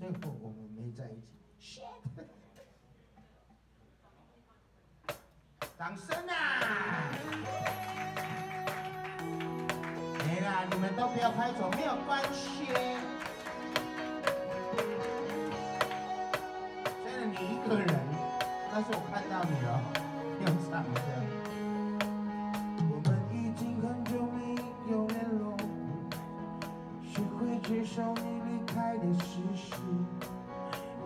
最后我们没在一起。shit！ 掌声啊！没啦，你们都不要拍手，没有关系。虽然你一个人，但是我看到你了，又唱歌。 接受你离开的事实，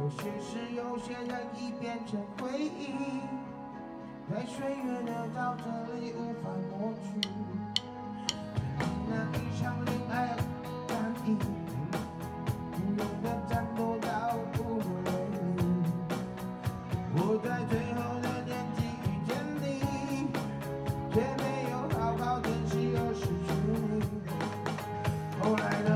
有些事有些人已变成回忆，被岁月留到这里无法抹去。那一场恋爱难以，勇敢战斗到无能为力。我在最后的年纪遇见你，却没有好好珍惜而失去你。后来的。